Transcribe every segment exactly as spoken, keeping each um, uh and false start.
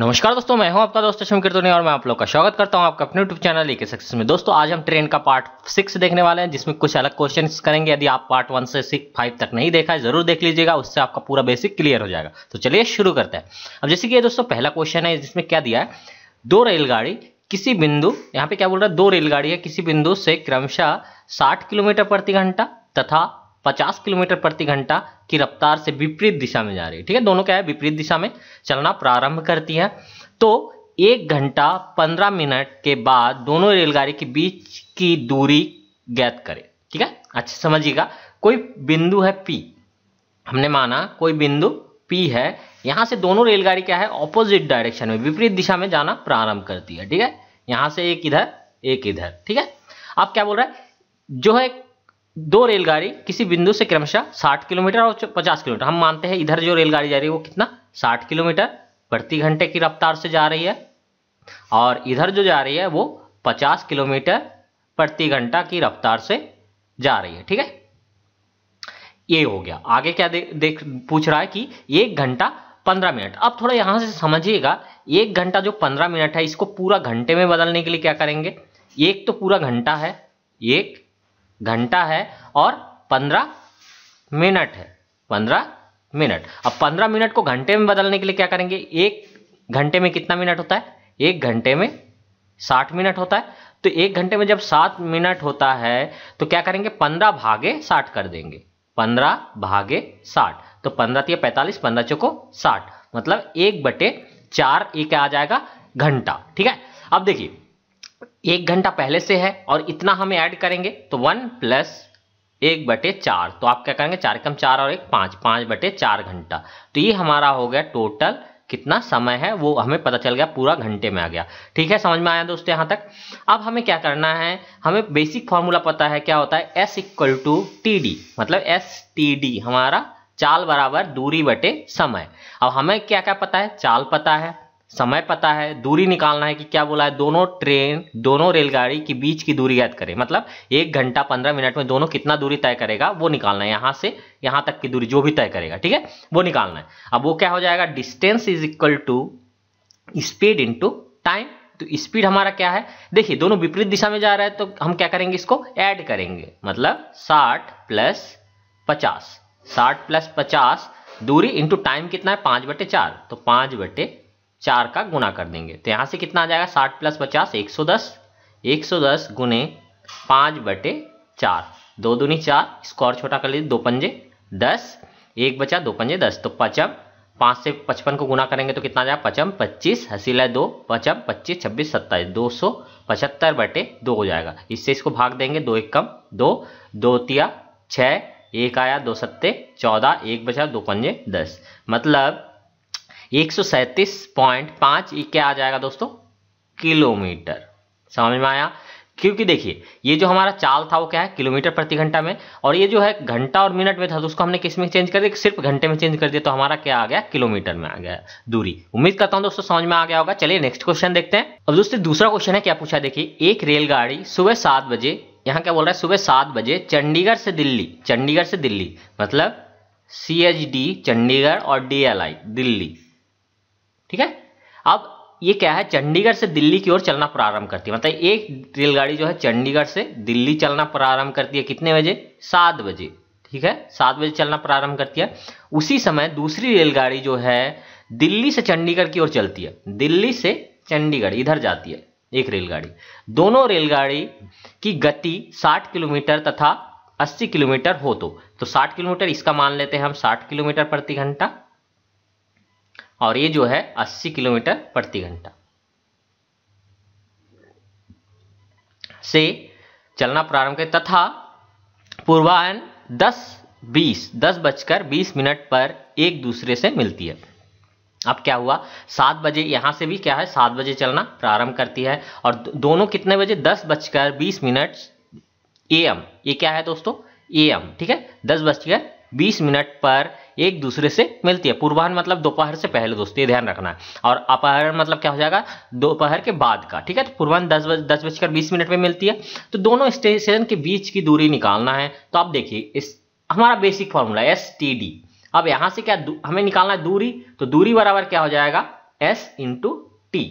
नमस्कार दोस्तों, मैं हूं आपका दोस्त शमकीर तोनी और मैं आप लोग का स्वागत करता हूं आपका अपने यूट्यूब चैनल एके सक्सेस में। दोस्तों आज हम ट्रेन का पार्ट सिक्स देखने वाले हैं जिसमें कुछ अलग क्वेश्चंस करेंगे। यदि आप पार्ट वन से सिक्स फाइव तक नहीं देखा है जरूर देख लीजिएगा, उससे आपका पूरा बेसिक क्लियर हो जाएगा। तो चलिए शुरू करते हैं। अब जैसे कि ये दोस्तों पहला क्वेश्चन है जिसमें क्या दिया है, दो रेलगाड़ी किसी बिंदु, यहाँ पे क्या बोल रहा है, दो रेलगाड़ी है किसी बिंदु से क्रमशः साठ किलोमीटर प्रति घंटा तथा पचास किलोमीटर प्रति घंटा की रफ्तार से विपरीत दिशा में जा रही है। ठीक है, दोनों क्या है, विपरीत दिशा में चलना प्रारंभ करती है। तो एक घंटा पंद्रह मिनट के बाद दोनों रेलगाड़ी के बीच की दूरी ज्ञात करें। ठीक है, अच्छे समझिएगा। कोई बिंदु है P, हमने माना कोई बिंदु P है, यहां से दोनों रेलगाड़ी क्या है, ऑपोजिट डायरेक्शन में विपरीत दिशा में जाना प्रारंभ करती है। ठीक है, यहां से एक इधर एक इधर। ठीक है, अब क्या बोल रहा है, जो है दो रेलगाड़ी किसी बिंदु से क्रमशः साठ किलोमीटर और पचास किलोमीटर, हम मानते हैं इधर जो रेलगाड़ी जा रही है वो कितना साठ किलोमीटर प्रति घंटे की रफ्तार से जा रही है और इधर जो जा रही है वो पचास किलोमीटर प्रति घंटा की रफ्तार से जा रही है। ठीक है, ये हो गया। आगे क्या दे, देख पूछ रहा है कि एक घंटा पंद्रह मिनट। अब थोड़ा यहां से समझिएगा, एक घंटा जो पंद्रह मिनट है इसको पूरा घंटे में बदलने के लिए क्या करेंगे, एक तो पूरा घंटा है, एक घंटा है और पंद्रह मिनट है, पंद्रह मिनट। अब पंद्रह मिनट को घंटे में बदलने के लिए क्या करेंगे, एक घंटे में कितना मिनट होता है, एक घंटे में साठ मिनट होता है। तो एक घंटे में जब सात मिनट होता है तो क्या करेंगे, पंद्रह भागे साठ कर देंगे, पंद्रह भागे साठ। तो पंद्रह तीन पैंतालीस, पंद्रह चौको साठ, मतलब एक बटे चार एक आ जाएगा घंटा। ठीक है, अब देखिए एक घंटा पहले से है और इतना हमें ऐड करेंगे तो वन प्लस एक बटे चार, तो आप क्या करेंगे, चार कम चार और एक पांच, पांच बटे चार घंटा। तो ये हमारा हो गया टोटल कितना समय है वो हमें पता चल गया, पूरा घंटे में आ गया। ठीक है, समझ में आया दोस्तों यहाँ तक। अब हमें क्या करना है, हमें बेसिक फॉर्मूला पता है, क्या होता है, S equal to T D, मतलब एस टी डी हमारा चाल बराबर दूरी बटे समय। अब हमें क्या क्या पता है, चाल पता है, समय पता है, दूरी निकालना है कि क्या बोला है, दोनों ट्रेन दोनों रेलगाड़ी के बीच की दूरी ज्ञात करें, मतलब एक घंटा पंद्रह मिनट में दोनों कितना दूरी तय करेगा वो निकालना है, यहां से यहां तक की दूरी जो भी तय करेगा। ठीक है, वो निकालना है। अब वो क्या हो जाएगा, distance is equal to speed into time. तो स्पीड हमारा क्या है, देखिए दोनों विपरीत दिशा में जा रहा है तो हम क्या करेंगे, इसको ऐड करेंगे, मतलब साठ प्लस पचास, साठ प्लस पचास दूरी इंटू टाइम कितना है, पांच बटे चार, तो पांच बटे चार का गुना कर देंगे। तो यहां से कितना आ जाएगा, साठ प्लस पचास एक सौ दस, एक सौ दस गुने पांच बटे चार, दो दूनी चार, स्क्वायर छोटा कर लीजिए, दो पंजे दस, एक बचा दो पंजे दस। तो पचम पांच से पचपन को गुना करेंगे तो कितना आ जाएगा, पचम पच्चीस, हसीला दो, पचम पच्चीस छब्बीस सत्ताईस, दो सौ पचहत्तर बटे दो हो जाएगा। इससे इसको भाग देंगे, दो एक कम दो, दो तिया छः, एक आया दो सत्ते चौदह, एक बचा दो पंजे दस, मतलब एक सौ सैंतीस पॉइंट पांच क्या आ जाएगा दोस्तों, किलोमीटर। समझ में आया, क्योंकि देखिए ये जो हमारा चाल था वो क्या है, किलोमीटर प्रति घंटा में, और ये जो है घंटा और मिनट में था तो उसको हमने किस में चेंज कर दिया, सिर्फ घंटे में चेंज कर दिया, तो हमारा क्या आ गया, किलोमीटर में आ गया दूरी। उम्मीद करता हूं दोस्तों समझ में आ गया होगा। चलिए नेक्स्ट क्वेश्चन देखते हैं। अब दोस्तों दूसरा क्वेश्चन है, क्या पूछा, देखिए एक रेलगाड़ी सुबह सात बजे, यहाँ क्या बोल रहा है, सुबह सात बजे चंडीगढ़ से दिल्ली, चंडीगढ़ से दिल्ली मतलब सी एच डी चंडीगढ़ और डी एल आई दिल्ली। ठीक है, अब ये क्या है, चंडीगढ़ से दिल्ली की ओर चलना प्रारंभ करती है, मतलब एक रेलगाड़ी जो है चंडीगढ़ से दिल्ली चलना प्रारंभ करती है कितने बजे, सात बजे। ठीक है, सात बजे चलना प्रारंभ करती है। उसी समय दूसरी रेलगाड़ी जो है दिल्ली से चंडीगढ़ की ओर चलती है, दिल्ली से चंडीगढ़ इधर जाती है एक रेलगाड़ी। दोनों रेलगाड़ी की गति साठ किलोमीटर तथा अस्सी किलोमीटर हो तो, तो साठ किलोमीटर इसका मान लेते हैं हम, साठ किलोमीटर प्रति घंटा, और ये जो है अस्सी किलोमीटर प्रति घंटा से चलना प्रारंभ करें तथा पूर्वाहन दस बीस दस बजकर बीस मिनट पर एक दूसरे से मिलती है। अब क्या हुआ, सात बजे यहां से भी क्या है, सात बजे चलना प्रारंभ करती है और दोनों कितने बजे, दस बजकर बीस मिनट ए एम, ये क्या है दोस्तों ए एम। ठीक है, दस बजकर बीस मिनट पर एक दूसरे से मिलती है। पूर्वाहन मतलब दोपहर से पहले दोस्तों, ये ध्यान रखना है, और अपराह्न मतलब क्या हो जाएगा, दोपहर के बाद का। ठीक है, तो पूर्वाहन दस बज दस बजकर बीस मिनट पर मिलती है, तो दोनों स्टेशन के बीच की दूरी निकालना है। तो आप देखिए इस हमारा basic formula S T D. अब यहां से क्या हमें निकालना है, दूरी, तो दूरी बराबर क्या हो जाएगा, s into T,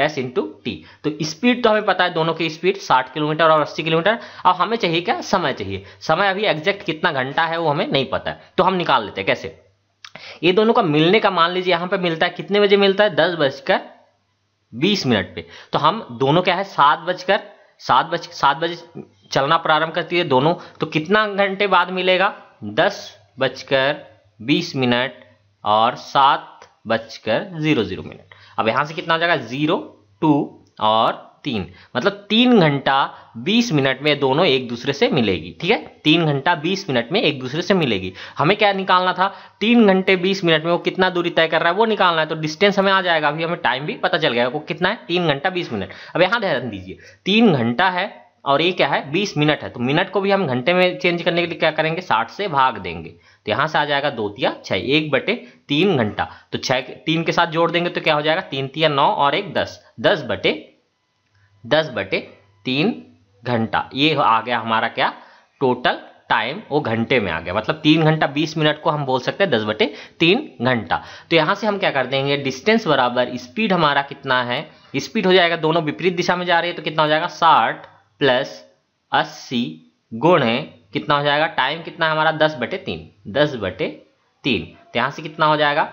S into T. तो स्पीड तो हमें पता है दोनों की स्पीड साठ किलोमीटर और अस्सी किलोमीटर। अब हमें चाहिए क्या, समय चाहिए। समय अभी एग्जैक्ट कितना घंटा है वो हमें नहीं पता है, तो हम निकाल लेते हैं कैसे। ये दोनों का मिलने का, मान लीजिए यहाँ पे मिलता है, कितने बजे मिलता है, दस बजकर बीस मिनट पे। तो हम दोनों क्या है, सात बजकर सात बज सात बजे चलना प्रारंभ करती है दोनों, तो कितना घंटे बाद मिलेगा, दस बजकर बीस मिनट और सात बजकर जीरो जीरो मिनट। अब यहां से कितना आ जाएगा, जीरो, टू और तीन, मतलब तीन घंटा बीस मिनट में दोनों एक दूसरे से मिलेगी। ठीक है, तीन घंटा बीस मिनट में एक दूसरे से मिलेगी। हमें क्या निकालना था, तीन घंटे बीस मिनट में वो कितना दूरी तय कर रहा है वो निकालना है। तो डिस्टेंस हमें आ जाएगा, अभी हमें टाइम भी पता चल गया वो कितना है, तीन घंटा बीस मिनट। अब यहां ध्यान दीजिए, तीन घंटा है और ये क्या है, बीस मिनट है, तो मिनट को भी हम घंटे में चेंज करने के लिए क्या करेंगे, साठ से भाग देंगे। तो यहां से आ जाएगा दो तिया छः, एक बटे तीन घंटा, तो छः तीन के साथ जोड़ देंगे तो क्या हो जाएगा, तीन तिया नौ और एक दस, दस बटे दस बटे तीन घंटा। ये आ गया हमारा क्या, टोटल टाइम, वो घंटे में आ गया, मतलब तीन घंटा बीस मिनट को हम बोल सकते हैं दस बटे तीन घंटा। तो यहां से हम क्या कर देंगे, डिस्टेंस बराबर स्पीड, हमारा कितना है, स्पीड हो जाएगा, दोनों विपरीत दिशा में जा रही है तो कितना हो जाएगा, साठ प्लस अस्सी गुणे कितना हो जाएगा, टाइम कितना है हमारा, दस बटे तीन, दस बटे तीन। तो यहाँ से कितना हो जाएगा,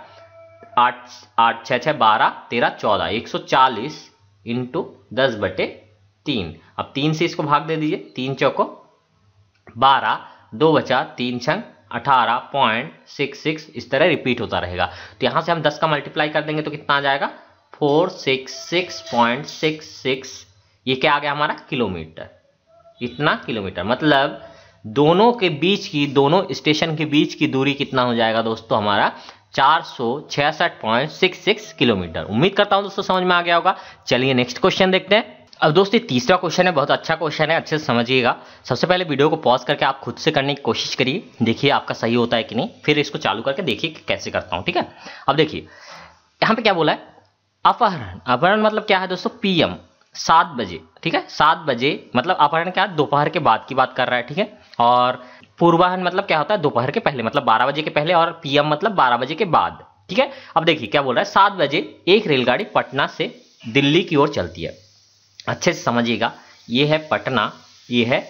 आठ आठ छः छः बारह तेरह चौदह, एक सौ चालीस इंटू दस बटे तीन। अब तीन से इसको भाग दे दीजिए, तीन चौको बारह, दो बचा तीन छंग अठारह पॉइंट सिक्स सिक्स, इस तरह रिपीट होता रहेगा। तो यहाँ से हम दस का मल्टीप्लाई कर देंगे तो कितना आ जाएगा, four six six point six six. ये क्या आ गया हमारा, किलोमीटर, इतना किलोमीटर, मतलब दोनों के बीच की, दोनों स्टेशन के बीच की दूरी कितना हो जाएगा दोस्तों, हमारा चार सौ छियासठ पॉइंट सिक्स सिक्स किलोमीटर। उम्मीद करता हूं दोस्तों समझ में आ गया होगा। चलिए नेक्स्ट क्वेश्चन देखते हैं। अब दोस्तों तीसरा क्वेश्चन है, बहुत अच्छा क्वेश्चन है, अच्छे से समझिएगा। सबसे पहले वीडियो को पॉज करके आप खुद से करने की कोशिश करिए, देखिए आपका सही होता है कि नहीं, फिर इसको चालू करके देखिए कैसे करता हूँ। ठीक है, अब देखिए यहाँ पे क्या बोला है, अपहरण, अपहरण मतलब क्या है दोस्तों, पीएम सात बजे, ठीक है, सात बजे मतलब अपहरण क्या, दोपहर के बाद की बात कर रहा है। ठीक है, और पूर्वाहन मतलब क्या होता है, दोपहर के पहले, मतलब बारह बजे के पहले, और पीएम मतलब बारह बजे के बाद। ठीक है, अब देखिए क्या बोल रहा है, सात बजे एक रेलगाड़ी पटना से दिल्ली की ओर चलती है। अच्छे से समझिएगा, ये है पटना, ये है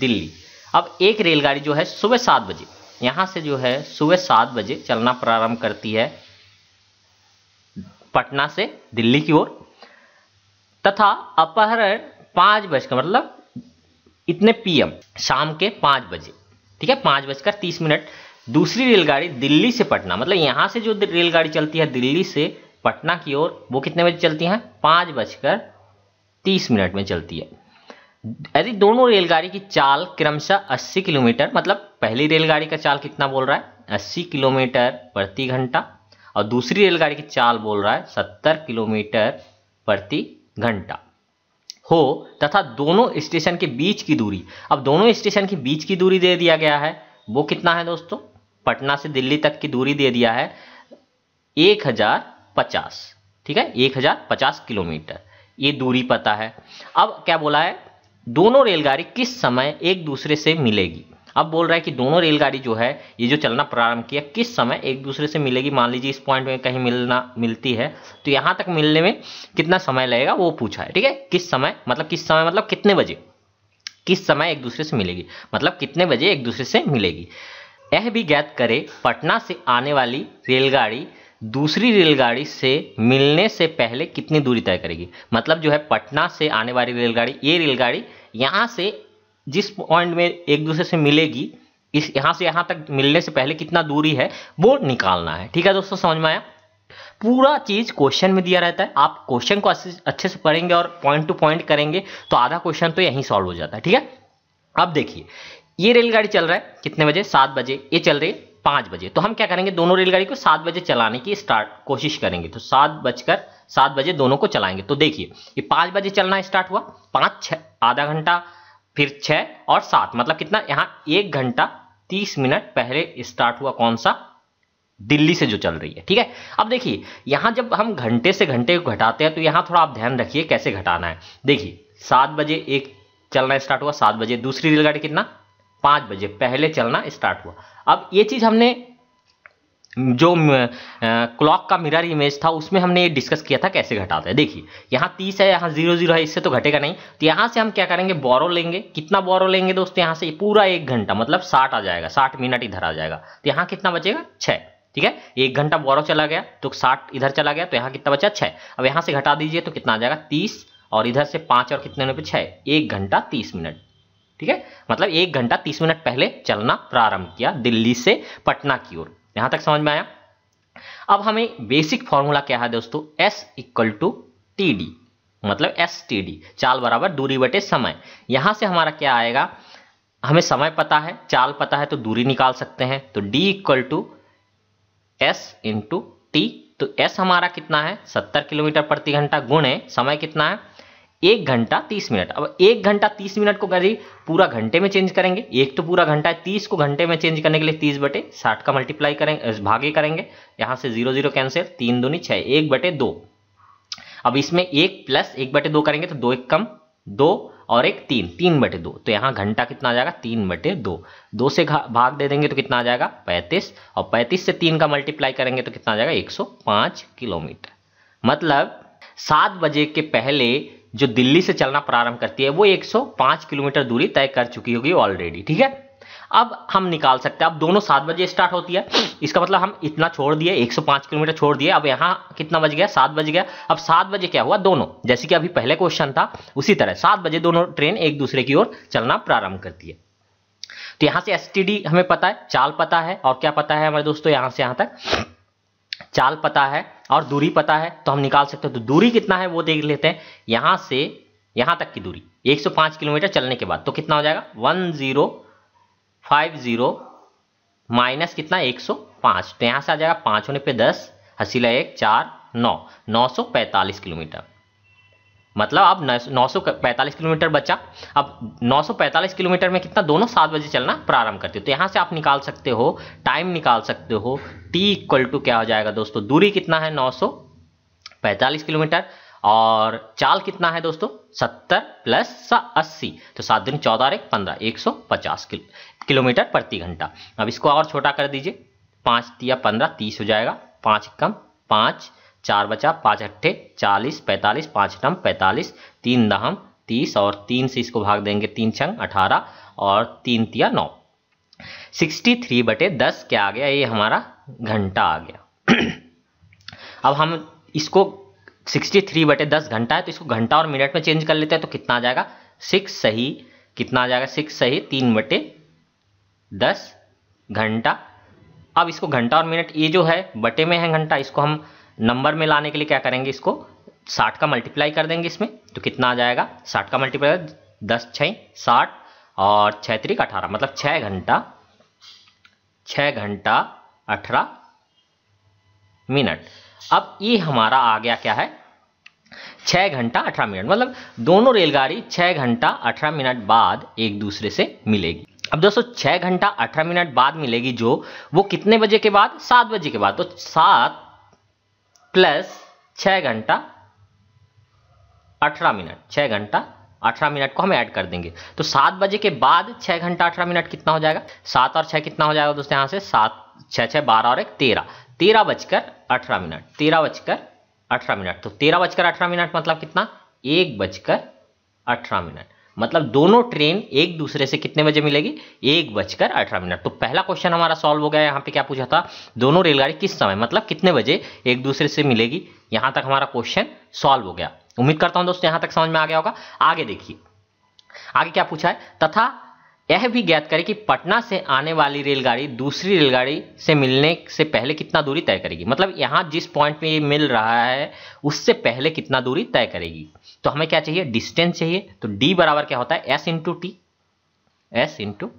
दिल्ली। अब एक रेलगाड़ी जो है सुबह सात बजे, यहाँ से जो है सुबह सात बजे चलना प्रारंभ करती है पटना से दिल्ली की ओर, तथा अपहरण पाँच बजकर मतलब इतने पीएम, शाम के पाँच बजे, ठीक है, पाँच बजकर तीस मिनट दूसरी रेलगाड़ी दिल्ली से पटना, मतलब यहाँ से जो रेलगाड़ी चलती है दिल्ली से पटना की ओर, वो कितने बजे चलती है, पाँच बजकर तीस मिनट में चलती है। यदि दोनों रेलगाड़ी की चाल क्रमशः अस्सी किलोमीटर, मतलब पहली रेलगाड़ी का चाल कितना बोल रहा है, अस्सी किलोमीटर प्रति घंटा, और दूसरी रेलगाड़ी की चाल बोल रहा है सत्तर किलोमीटर प्रति घंटा हो, तथा दोनों स्टेशन के बीच की दूरी, अब दोनों स्टेशन के बीच की दूरी दे दिया गया है, वो कितना है दोस्तों, पटना से दिल्ली तक की दूरी दे दिया है एक हजार पचास, ठीक है, एक हजार पचास किलोमीटर, ये दूरी पता है। अब क्या बोला है, दोनों रेलगाड़ी किस समय एक दूसरे से मिलेगी, अब बोल रहा है कि दोनों रेलगाड़ी जो है ये जो चलना प्रारंभ किया किस समय एक दूसरे से मिलेगी। मान लीजिए इस पॉइंट में कहीं मिलना मिलती है तो यहाँ तक मिलने में कितना समय लगेगा वो पूछा है। ठीक है, किस समय मतलब किस समय मतलब कितने बजे, किस समय एक दूसरे से मिलेगी मतलब कितने बजे एक दूसरे से मिलेगी। यह भी ज्ञात करे पटना से आने वाली रेलगाड़ी दूसरी रेलगाड़ी से मिलने से पहले कितनी दूरी तय करेगी, मतलब जो है पटना से आने वाली रेलगाड़ी, ये रेलगाड़ी यहाँ से जिस पॉइंट में एक दूसरे से मिलेगी, इस यहाँ से यहाँ तक मिलने से पहले कितना दूरी है वो निकालना है। ठीक है दोस्तों, समझ में आया, पूरा चीज क्वेश्चन में दिया रहता है, आप क्वेश्चन को अच्छे से पढ़ेंगे और पॉइंट टू पॉइंट करेंगे तो आधा क्वेश्चन तो यहीं सॉल्व हो जाता है। ठीक है, अब देखिए ये रेलगाड़ी चल रहा है कितने बजे, सात बजे, ये चल रही है पाँच बजे, तो हम क्या करेंगे दोनों रेलगाड़ी को सात बजे चलाने की स्टार्ट कोशिश करेंगे, तो सात बजकर सात बजे दोनों को चलाएंगे। तो देखिए ये पाँच बजे चलना स्टार्ट हुआ, पाँच छः आधा घंटा, फिर छः और सात, मतलब कितना यहाँ एक घंटा तीस मिनट पहले स्टार्ट हुआ, कौन सा, दिल्ली से जो चल रही है। ठीक है, अब देखिए यहाँ जब हम घंटे से घंटे को घटाते हैं तो यहाँ थोड़ा आप ध्यान रखिए कैसे घटाना है। देखिए सात बजे एक चलना स्टार्ट हुआ, सात बजे दूसरी रेलगाड़ी कितना, पाँच बजे पहले चलना स्टार्ट हुआ। अब ये चीज़ हमने जो क्लॉक का मिरर इमेज था उसमें हमने ये डिस्कस किया था कैसे घटाते हैं। देखिए यहाँ तीस है, यहाँ जीरो जीरो है, इससे तो घटेगा नहीं। तो यहाँ से हम क्या करेंगे, बोरो लेंगे। कितना बोरो लेंगे दोस्तों, यहाँ से पूरा एक घंटा मतलब साठ आ जाएगा, साठ मिनट इधर आ जाएगा। तो यहाँ कितना बचेगा, छः। ठीक है, एक घंटा बोरो चला गया तो साठ इधर चला गया, तो यहाँ कितना बचा, छः। अब यहाँ से घटा दीजिए तो कितना आ जाएगा, तीस, और इधर से पाँच और कितने होने पर छः, एक घंटा तीस मिनट। ठीक है, मतलब एक घंटा तीस मिनट पहले चलना प्रारंभ किया दिल्ली से पटना की ओर। यहां तक समझ में आया। अब हमें बेसिक फॉर्मूला क्या है दोस्तों, S equal to T D, मतलब एस टी डी, चाल बराबर दूरी बटे समय। यहां से हमारा क्या आएगा, हमें समय पता है, चाल पता है, तो दूरी निकाल सकते हैं। तो D equal to S into T, तो S हमारा कितना है, सत्तर किलोमीटर प्रति घंटा, गुणे समय कितना है, एक घंटा तीस मिनट। अब एक घंटा तीस मिनट को यदि पूरा घंटे में चेंज करेंगे, एक तो पूरा घंटा है, तीस को घंटे में चेंज करने के लिए तीस बटे साठ का मल्टीप्लाई करेंगे, भागे करेंगे। यहाँ से जीरो जीरो कैंसिल, तीन दूनी छः, एक बटे दो। अब इसमें एक प्लस एक बटे दो करेंगे तो दो एक कम, दो और एक तीन, तीन बटे दो। तो यहाँ घंटा कितना आ जाएगा, तीन बटे दो। दो से भाग दे देंगे तो कितना आ जाएगा, पैंतीस, और पैंतीस से तीन का मल्टीप्लाई करेंगे तो कितना आ जाएगा, एक सौ पाँच किलोमीटर। मतलब सात बजे के पहले जो दिल्ली से चलना प्रारंभ करती है वो एक सौ पाँच किलोमीटर दूरी तय कर चुकी होगी ऑलरेडी। ठीक है, अब हम निकाल सकते हैं। अब दोनों सात बजे स्टार्ट होती है, इसका मतलब हम इतना छोड़ दिए, एक सौ पाँच किलोमीटर छोड़ दिए। अब यहाँ कितना बज गया, सात बज गया। अब सात बजे क्या हुआ, दोनों, जैसे कि अभी पहले क्वेश्चन था उसी तरह सात बजे दोनों ट्रेन एक दूसरे की ओर चलना प्रारंभ करती है। तो यहाँ से एस टी डी हमें पता है, चाल पता है, और क्या पता है हमारे दोस्तों, यहाँ से यहाँ तक चाल पता है और दूरी पता है, तो हम निकाल सकते हैं। तो दूरी कितना है वो देख लेते हैं। यहाँ से यहाँ तक की दूरी एक सौ पाँच किलोमीटर चलने के बाद, तो कितना हो जाएगा, one zero five zero minus कितना, एक सौ पाँच। तो यहाँ से आ जाएगा पाँच होने पे दस, हसीला एक, चार, नौ, नौ सौ पैंतालीस किलोमीटर। मतलब अब नौ सौ पैंतालीस किलोमीटर बचा। अब नौ सौ पैंतालीस किलोमीटर में कितना, दोनों सात बजे चलना प्रारंभ करते हो। तो यहाँ से आप निकाल सकते हो, टाइम निकाल सकते हो, t इक्वल टू क्या हो जाएगा दोस्तों, दूरी कितना है नौ सौ पैंतालीस किलोमीटर, और चाल कितना है दोस्तों, सत्तर प्लस अस्सी, तो सात दिन चौदह और एक पंद्रह, एक सौ पचास किलोमीटर प्रति घंटा। अब इसको और छोटा कर दीजिए, पाँच या पंद्रह, तीस हो जाएगा, पाँच कम पाँच, चार बचा, पाँच अट्ठे चालीस, पैंतालीस, पाँच नम पैंतालीस, तीन दहम तीस, और तीन से इसको भाग देंगे, तीन छंग अठारह, और तीन तिया नौ, सिक्सटी थ्री बटे दस क्या आ गया, ये हमारा घंटा आ गया। अब हम इसको सिक्सटी थ्री बटे दस घंटा है तो इसको घंटा और मिनट में चेंज कर लेते हैं, तो कितना आ जाएगा, सिक्स सही, कितना आ जाएगा, सिक्स सही तीन बटे दस घंटा। अब इसको घंटा और मिनट, ये जो है बटे में है घंटा, इसको हम नंबर में लाने के लिए क्या करेंगे, इसको साठ का मल्टीप्लाई कर देंगे इसमें, तो कितना आ जाएगा, साठ का मल्टीप्लाई दस छः साठ, और छः त्रिक अठारह, मतलब छः घंटा, छः घंटा अठारह मिनट। अब ये हमारा आ गया क्या है, छः घंटा अठारह मिनट। मतलब दोनों रेलगाड़ी छः घंटा अठारह मिनट बाद एक दूसरे से मिलेगी। अब दोस्तों छः घंटा अठारह मिनट बाद मिलेगी जो, वो कितने बजे के बाद, सात बजे के बाद। तो सात प्लस छः घंटा अठारह मिनट, छः घंटा अठारह मिनट को हम ऐड कर देंगे, तो सात बजे के बाद छः घंटा अठारह मिनट कितना हो जाएगा, सात और छः कितना हो जाएगा दोस्तों, यहाँ से सात छः छः बारह और एक तेरह, तेरह बजकर अठारह मिनट, तेरह बजकर अठारह मिनट। तो तेरह बजकर अठारह मिनट मतलब कितना, एक बजकर अठारह मिनट। मतलब दोनों ट्रेन एक दूसरे से कितने बजे मिलेगी, एक बजकर अठारह मिनट। तो पहला क्वेश्चन हमारा सॉल्व हो गया। यहाँ पे क्या पूछा था, दोनों रेलगाड़ी किस समय मतलब कितने बजे एक दूसरे से मिलेगी। यहाँ तक हमारा क्वेश्चन सॉल्व हो गया। उम्मीद करता हूँ दोस्तों यहाँ तक समझ में आ गया होगा। आगे देखिए आगे क्या पूछा है, तथा यह भी ज्ञात करें कि पटना से आने वाली रेलगाड़ी दूसरी रेलगाड़ी से मिलने से पहले कितना दूरी तय करेगी। मतलब यहाँ जिस पॉइंट पे ये मिल रहा है उससे पहले कितना दूरी तय करेगी। तो हमें क्या चाहिए, डिस्टेंस चाहिए। तो d बराबर क्या होता है, s into T, S into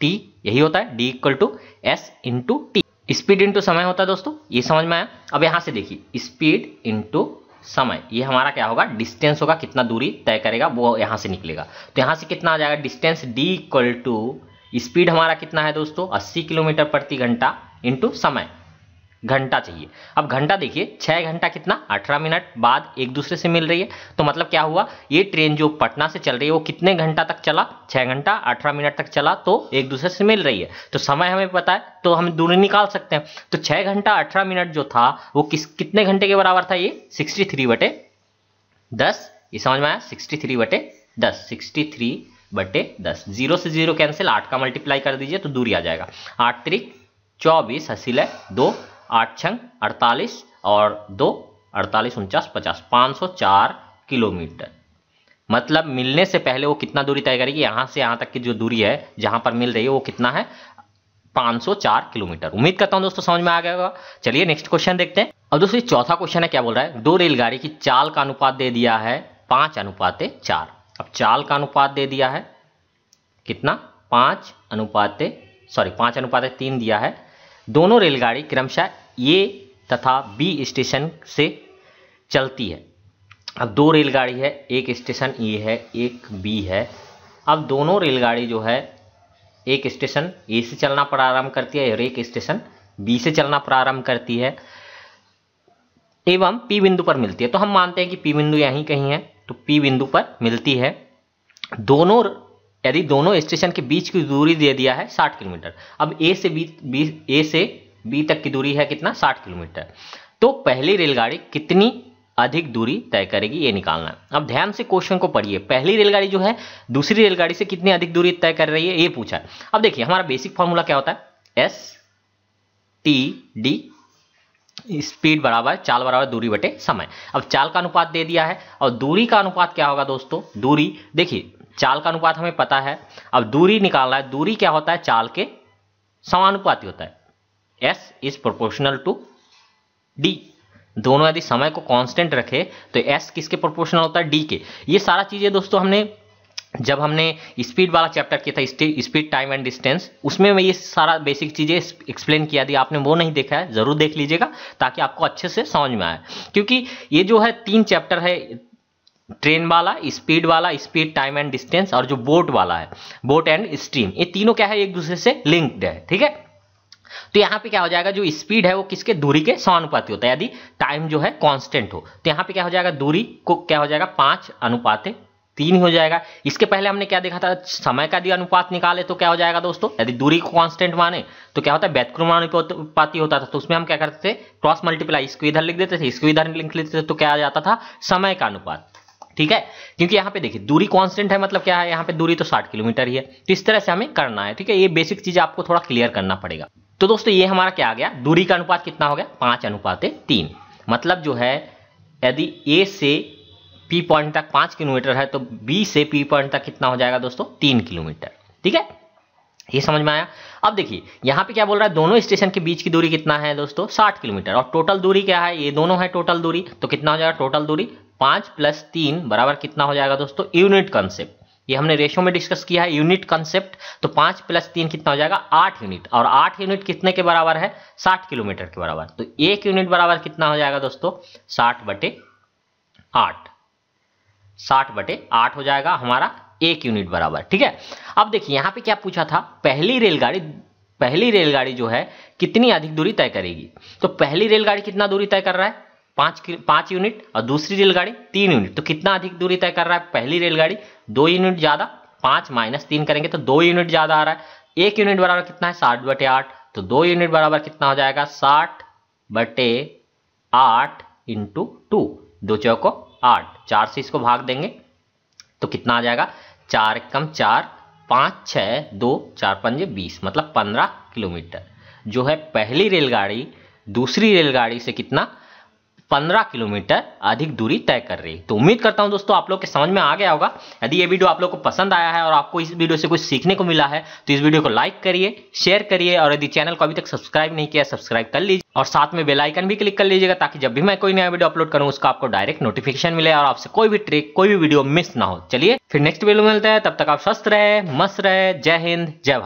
T यही होता है, d equal to S into T, speed into समय होता है दोस्तों, ये समझ में आया। अब यहाँ से देखिए, स्पीड इंटू समय, ये हमारा क्या होगा, डिस्टेंस होगा, कितना दूरी तय करेगा वो यहाँ से निकलेगा। तो यहाँ से कितना आ जाएगा distance, d equal to speed हमारा कितना है दोस्तों अस्सी किलोमीटर प्रति घंटा इंटू समय, घंटा चाहिए। अब घंटा देखिए, छह घंटा कितना अठारह मिनट बाद एक दूसरे से मिल रही है, तो मतलब क्या हुआ, ये ट्रेन जो पटना से चल रही है वो कितने घंटा तक चला, छह घंटा अठारह मिनट तक चला, तो एक दूसरे से मिल रही है, तो समय हमें पता है तो हम दूरी निकाल सकते हैं। तो छह घंटा अठारह मिनट जो था वो किस कितने घंटे के बराबर था, ये सिक्सटी थ्री बटे दस, ये समझ में आया, सिक्सटी थ्री बटे दस, सिक्सटी थ्री बटे दस, जीरो से जीरो कैंसिल, आठ का मल्टीप्लाई कर दीजिए तो दूरी आ जाएगा, आठ त्रिक चौबीस, हसील है दो, आठ छंग अड़तालीस और दो अड़तालीस उनचास पचास, पाँच सौ चार किलोमीटर। मतलब मिलने से पहले वो कितना दूरी तय करेगी, यहाँ से यहाँ तक की जो दूरी है जहाँ पर मिल रही है वो कितना है, पाँच सौ चार किलोमीटर। उम्मीद करता हूँ दोस्तों समझ में आ गया होगा। चलिए नेक्स्ट क्वेश्चन देखते हैं। अब दोस्तों चौथा क्वेश्चन है, क्या बोल रहा है, दो रेलगाड़ी की चाल का अनुपात दे दिया है पाँच अनुपात चार। अब चाल का अनुपात दे दिया है कितना, पाँच अनुपात सॉरी पाँच अनुपात तीन दिया है। दोनों रेलगाड़ी क्रमशः ए तथा बी स्टेशन से चलती है। अब दो रेलगाड़ी है, एक स्टेशन ए है एक बी है। अब दोनों रेलगाड़ी जो है एक स्टेशन ए से चलना प्रारंभ करती है और एक स्टेशन बी से चलना प्रारंभ करती है एवं पी बिंदु पर मिलती है। तो हम मानते हैं कि पी बिंदु यहीं कहीं है, तो पी बिंदु पर मिलती है। दोनों यदि दोनों स्टेशन के बीच की दूरी दे दिया है साठ किलोमीटर। अब ए से बी, बी ए से बी तक की दूरी है कितना, साठ किलोमीटर। तो पहली रेलगाड़ी कितनी अधिक दूरी तय करेगी ये निकालना है। अब ध्यान से क्वेश्चन को पढ़िए, पहली रेलगाड़ी जो है दूसरी रेलगाड़ी से कितनी अधिक दूरी तय कर रही है ये पूछा है। अब देखिए हमारा बेसिक फॉर्मूला क्या होता है, एस टी डी, स्पीड बराबर चाल बराबर दूरी बटे समय। अब चाल का अनुपात दे दिया है और दूरी का अनुपात क्या होगा दोस्तों, दूरी देखिए चाल का अनुपात हमें पता है, अब दूरी निकालना है। दूरी क्या होता है, चाल के समानुपाती होता है, s is proportional to d। दोनों यदि समय को कांस्टेंट रखे तो s किसके प्रोपोर्शनल होता है, d के। ये सारा चीजें दोस्तों हमने जब हमने स्पीड वाला चैप्टर किया था, स्पीड टाइम एंड डिस्टेंस, उसमें मैं ये सारा बेसिक चीज़ें एक्सप्लेन किया थी। आपने वो नहीं देखा है जरूर देख लीजिएगा ताकि आपको अच्छे से समझ में आए, क्योंकि ये जो है तीन चैप्टर है, ट्रेन वाला, स्पीड वाला, स्पीड टाइम एंड डिस्टेंस, और जो बोट वाला है, बोट एंड स्ट्रीम, ये तीनों क्या है एक दूसरे से लिंक्ड है। ठीक है, तो यहाँ पे क्या हो जाएगा, जो स्पीड है वो किसके, दूरी के समानुपाती होता है यदि टाइम जो है कांस्टेंट हो। तो यहाँ पे क्या हो जाएगा, दूरी को क्या हो जाएगा, पांच अनुपात तीन हो जाएगा। इसके पहले हमने क्या देखा था, समय का यदि अनुपात निकाले तो क्या हो जाएगा दोस्तों, यदि दूरी को कांस्टेंट माने तो क्या होता है, व्यतिक्रमानुपाती होता था। तो उसमें हम क्या करते थे, क्रॉस मल्टीप्लाई, इसको इधर लिख देते थे, इसको इधर लिख लेते थे, तो क्या आ जाता था, समय का अनुपात। ठीक है, क्योंकि यहाँ पे देखिए दूरी कांस्टेंट है, मतलब क्या है, यहाँ पे दूरी तो साठ किलोमीटर ही है, तो इस तरह से हमें करना है। ठीक है, ये बेसिक चीज आपको थोड़ा क्लियर करना पड़ेगा। तो दोस्तों ये हमारा क्या आ गया, दूरी का अनुपात कितना हो गया, पांच अनुपात तीन। मतलब जो है यदि ए से पी पॉइंट तक पांच किलोमीटर है तो बी से पी पॉइंट तक कितना हो जाएगा दोस्तों, तीन किलोमीटर। ठीक है, ये समझ में आया। अब देखिए यहाँ पे क्या बोल रहा है, दोनों स्टेशन के बीच की दूरी कितना है दोस्तों, साठ किलोमीटर, और टोटल दूरी क्या है, ये दोनों है टोटल दूरी, तो कितना हो जाएगा, टोटल दूरी पाँच प्लस तीन बराबर कितना हो जाएगा दोस्तों, यूनिट कॉन्सेप्ट, ये हमने रेशो में डिस्कस किया है यूनिट कॉन्सेप्ट। तो पाँच प्लस तीन कितना हो जाएगा, आठ यूनिट, और आठ यूनिट कितने के बराबर है, साठ किलोमीटर के बराबर। तो एक यूनिट बराबर कितना हो जाएगा दोस्तों, साठ बटे आठ, साठ बटे आठ हो जाएगा हमारा एक यूनिट बराबर। ठीक है, अब देखिए यहाँ पे क्या पूछा था, पहली रेलगाड़ी पहली रेलगाड़ी जो है कितनी अधिक दूरी तय करेगी। तो पहली रेलगाड़ी कितना दूरी तय कर रहा है, पाँच पाँच यूनिट, और दूसरी रेलगाड़ी तीन यूनिट। तो कितना अधिक दूरी तय कर रहा है, पहली रेलगाड़ी दो यूनिट ज़्यादा, पाँच माइनस तीन करेंगे तो दो यूनिट ज़्यादा आ रहा है। एक यूनिट बराबर कितना है, साठ बटे आठ, तो दो यूनिट बराबर कितना हो जाएगा, साठ बटे आठ इंटू टू, दो चौको आठ, चार से इसको भाग देंगे तो कितना आ जाएगा, चार कम चार, पाँच छः दो, चार पंजे बीस, मतलब पंद्रह किलोमीटर जो है पहली रेलगाड़ी दूसरी रेलगाड़ी से कितना, पंद्रह किलोमीटर अधिक दूरी तय कर रही है। तो उम्मीद करता हूं दोस्तों आप लोग के समझ में आ गया होगा। यदि ये वीडियो आप लोग को पसंद आया है और आपको इस वीडियो से कुछ सीखने को मिला है तो इस वीडियो को लाइक करिए, शेयर करिए, और यदि चैनल को अभी तक सब्सक्राइब नहीं किया सब्सक्राइब कर लीजिए, और साथ में बेल आइकन भी क्लिक कर लीजिएगा ताकि जब भी मैं कोई नया वीडियो अपलोड करूँ उसका आपको डायरेक्ट नोटिफिकेशन मिले और आपसे कोई भी ट्रिक कोई भी वीडियो मिस ना हो। चलिए फिर नेक्स्ट वीडियो मिलते हैं, तब तक आप स्वस्थ रहे, मस्त रहे, जय हिंद जय भारत।